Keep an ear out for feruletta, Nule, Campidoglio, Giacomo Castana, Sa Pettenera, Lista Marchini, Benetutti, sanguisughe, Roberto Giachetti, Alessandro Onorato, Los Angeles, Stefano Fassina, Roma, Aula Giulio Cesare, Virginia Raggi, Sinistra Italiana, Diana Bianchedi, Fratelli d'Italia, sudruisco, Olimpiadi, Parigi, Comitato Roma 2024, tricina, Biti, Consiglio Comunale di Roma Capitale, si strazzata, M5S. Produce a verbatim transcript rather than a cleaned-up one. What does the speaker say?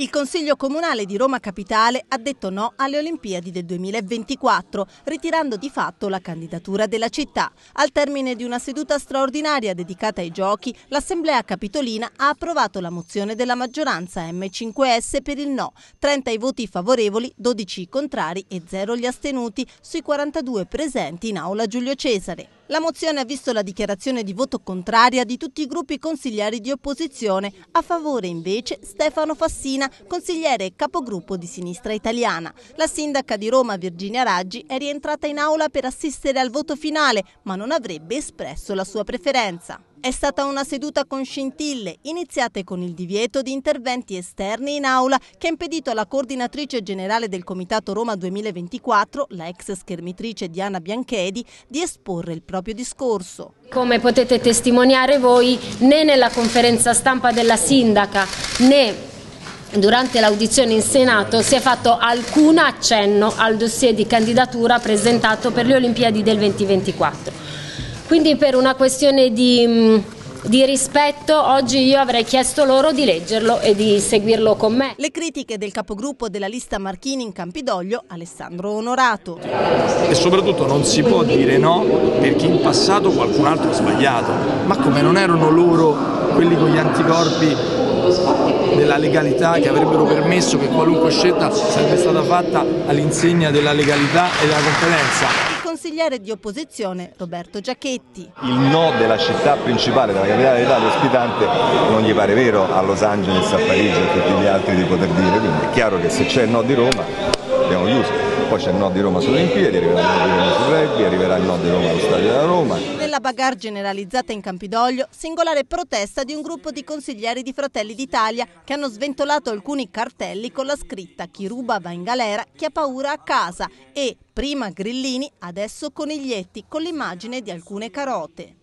Il Consiglio Comunale di Roma Capitale ha detto no alle Olimpiadi del duemilaventiquattro, ritirando di fatto la candidatura della città. Al termine di una seduta straordinaria dedicata ai giochi, l'Assemblea capitolina ha approvato la mozione della maggioranza emme cinque esse per il no, trenta i voti favorevoli, dodici i contrari e zero gli astenuti sui quarantadue presenti in Aula Giulio Cesare. La mozione ha visto la dichiarazione di voto contraria di tutti i gruppi consigliari di opposizione, a favore invece Stefano Fassina, consigliere e capogruppo di Sinistra Italiana. La sindaca di Roma, Virginia Raggi, è rientrata in aula per assistere al voto finale, ma non avrebbe espresso la sua preferenza. È stata una seduta con scintille, iniziate con il divieto di interventi esterni in aula che ha impedito alla coordinatrice generale del Comitato Roma duemilaventiquattro, la ex schermitrice Diana Bianchedi, di esporre il proprio discorso. Come potete testimoniare voi, né nella conferenza stampa della sindaca né durante l'audizione in Senato si è fatto alcun accenno al dossier di candidatura presentato per le Olimpiadi del duemilaventiquattro. Quindi per una questione di, di rispetto oggi io avrei chiesto loro di leggerlo e di seguirlo con me. Le critiche del capogruppo della Lista Marchini in Campidoglio, Alessandro Onorato. E soprattutto non si può dire no perché in passato qualcun altro ha sbagliato. Ma come, non erano loro quelli con gli anticorpi della legalità che avrebbero permesso che qualunque scelta sarebbe stata fatta all'insegna della legalità e della competenza? Consigliere di opposizione Roberto Giachetti. Il no della città principale, della capitale d'Italia ospitante, non gli pare vero a Los Angeles, a Parigi e a tutti gli altri di poter dire, quindi è chiaro che se c'è il no di Roma abbiamo chiuso, poi c'è il no di Roma sulle Olimpiadi, arriverà il no di Roma sul rugby, arriverà il no di Roma allo stadio della Roma. Nella bagarre generalizzata in Campidoglio, singolare protesta di un gruppo di consiglieri di Fratelli d'Italia che hanno sventolato alcuni cartelli con la scritta "Chi ruba va in galera, chi ha paura a casa" e "Prima grillini, adesso coniglietti", con l'immagine di alcune carote.